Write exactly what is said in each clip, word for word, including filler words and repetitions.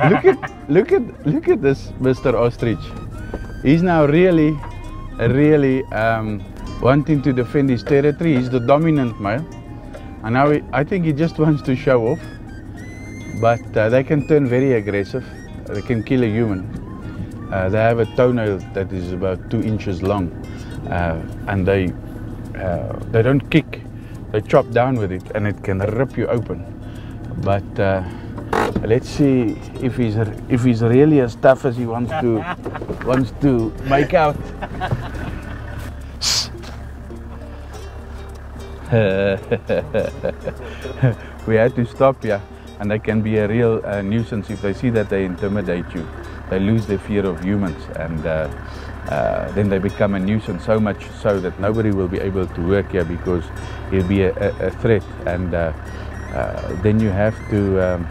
look at look at look at this Mister Ostrich. He's now really, really um, wanting to defend his territory. He's the dominant male, and now he, I think he just wants to show off. But uh, they can turn very aggressive. They can kill a human. Uh, they have a toenail that is about two inches long, uh, and they uh, they don't kick. They chop down with it, and it can rip you open. But uh, let's see if he's if he's really as tough as he wants to wants to make out. We had to stop here, yeah. And they can be a real uh, nuisance if they see that they intimidate you. They lose their fear of humans, and uh, uh, then they become a nuisance, so much so that nobody will be able to work here because it'll be a, a, a threat. And uh, uh, then you have to um,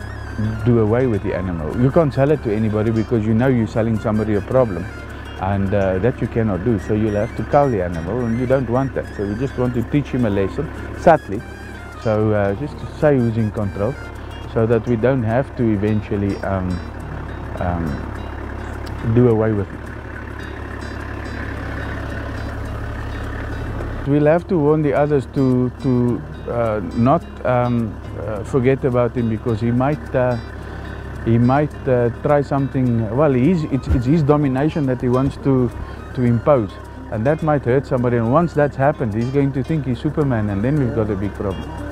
do away with the animal. You can't sell it to anybody because you know you're selling somebody a problem. And uh, that you cannot do, so you'll have to cull the animal, and you don't want that. So we just want to teach him a lesson, subtly, so uh, just to say who's in control, so that we don't have to eventually um, um, do away with it. We'll have to warn the others to, to uh, not um, uh, forget about him, because he might uh, He might uh, try something. Well, he's, it's, it's his domination that he wants to, to impose, and that might hurt somebody. And once that's happened, he's going to think he's Superman, and then we've got a big problem.